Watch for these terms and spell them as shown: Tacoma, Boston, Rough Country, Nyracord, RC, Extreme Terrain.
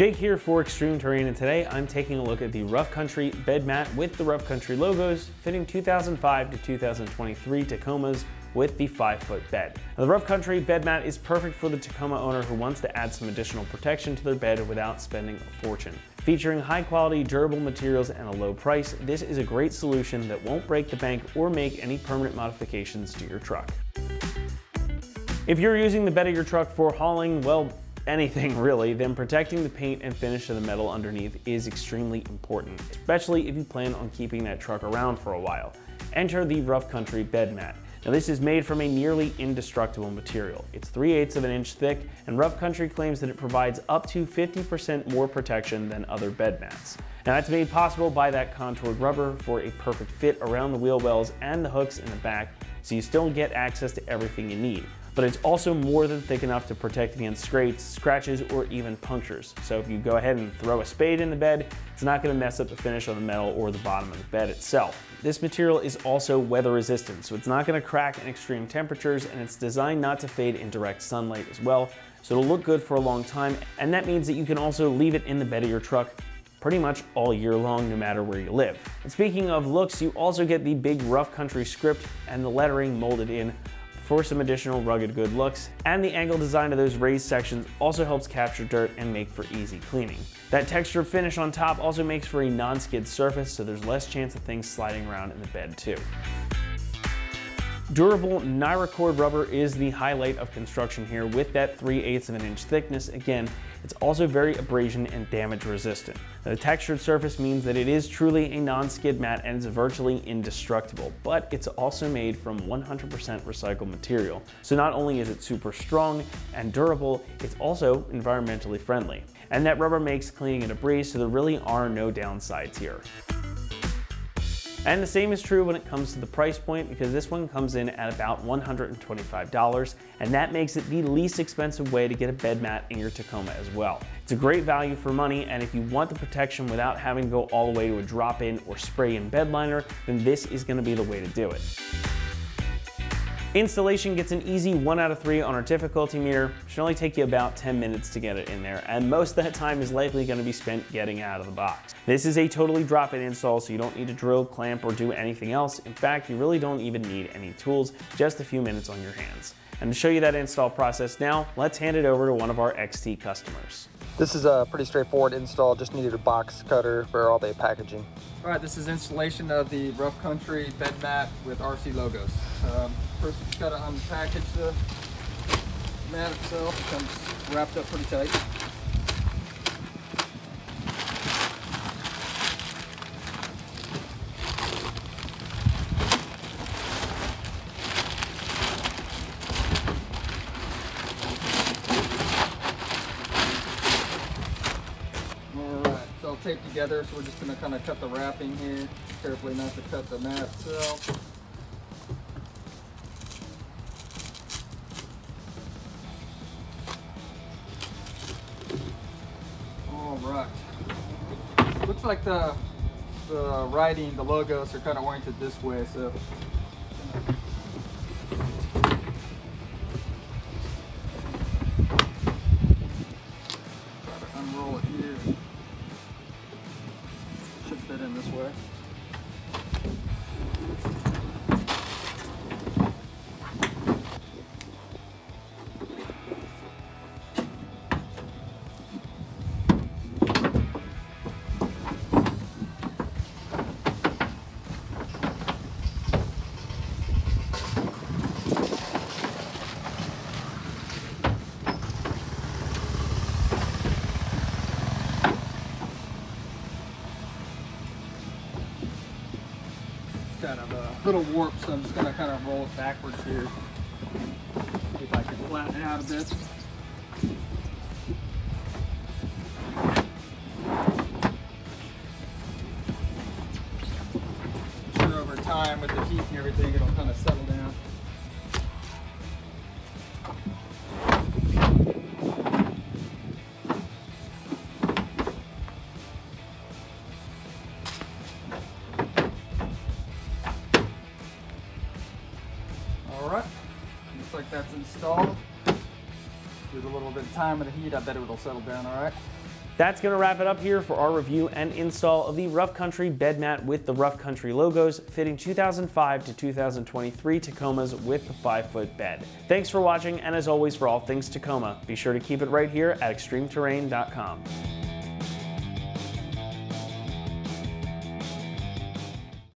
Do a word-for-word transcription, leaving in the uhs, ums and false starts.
Jake here for Extreme Terrain, and today I'm taking a look at the Rough Country bed mat with the Rough Country logos, fitting two thousand five to two thousand twenty-three Tacomas with the five foot bed. Now, the Rough Country bed mat is perfect for the Tacoma owner who wants to add some additional protection to their bed without spending a fortune. Featuring high quality, durable materials and a low price, this is a great solution that won't break the bank or make any permanent modifications to your truck. If you're using the bed of your truck for hauling, well, anything really, then protecting the paint and finish of the metal underneath is extremely important, especially if you plan on keeping that truck around for a while. Enter the Rough Country bed mat. Now, this is made from a nearly indestructible material. It's three eighths of an inch thick, and Rough Country claims that it provides up to fifty percent more protection than other bed mats. Now, that's made possible by that contoured rubber for a perfect fit around the wheel wells and the hooks in the back, so you still get access to everything you need. But it's also more than thick enough to protect against scrapes, scratches, or even punctures. So if you go ahead and throw a spade in the bed, it's not gonna mess up the finish on the metal or the bottom of the bed itself. This material is also weather resistant, so it's not gonna crack in extreme temperatures, and it's designed not to fade in direct sunlight as well. So it'll look good for a long time, and that means that you can also leave it in the bed of your truck pretty much all year long, no matter where you live. And speaking of looks, you also get the big Rough Country script and the lettering molded in for some additional rugged good looks, and the angle design of those raised sections also helps capture dirt and make for easy cleaning. That texture finish on top also makes for a non-skid surface, so there's less chance of things sliding around in the bed too. Durable Nyracord rubber is the highlight of construction here with that three eighths of an inch thickness. Again, it's also very abrasion and damage resistant. Now, the textured surface means that it is truly a non-skid mat and it's virtually indestructible, but it's also made from one hundred percent recycled material. So not only is it super strong and durable, it's also environmentally friendly. And that rubber makes cleaning it a breeze, so there really are no downsides here. And the same is true when it comes to the price point, because this one comes in at about one hundred twenty-five dollars, and that makes it the least expensive way to get a bed mat in your Tacoma as well. It's a great value for money, and if you want the protection without having to go all the way to a drop-in or spray-in bed liner, then this is going to be the way to do it. Installation gets an easy one out of three on our difficulty meter. It should only take you about ten minutes to get it in there, and most of that time is likely going to be spent getting out of the box. This is a totally drop-in install, so you don't need to drill, clamp, or do anything else. In fact, you really don't even need any tools, just a few minutes on your hands. And to show you that install process now, let's hand it over to one of our X T customers. This is a pretty straightforward install, just needed a box cutter for all the packaging. All right, this is installation of the Rough Country bed mat with R C logos. Um, First, you just gotta unpackage the mat itself. It comes wrapped up pretty tight. All right, it's all taped together, so we're just gonna kind of cut the wrapping here, carefully not to cut the mat itself. Looks like the, the writing, the logos are kind of oriented this way, so. Try to unroll it here. Should fit in this way. Kind of a little warp, so I'm just gonna kind of roll it backwards here. See if I can flatten it out a bit. I'm sure over time with the heat and everything, it'll kind of settle down. Looks like that's installed. With a little bit of time and the heat, I bet it will settle down all right. That's gonna wrap it up here for our review and install of the Rough Country bed mat with the Rough Country logos, fitting two thousand five to two thousand twenty-three Tacomas with the five foot bed. Thanks for watching, and as always, for all things Tacoma, be sure to keep it right here at extreme terrain dot com.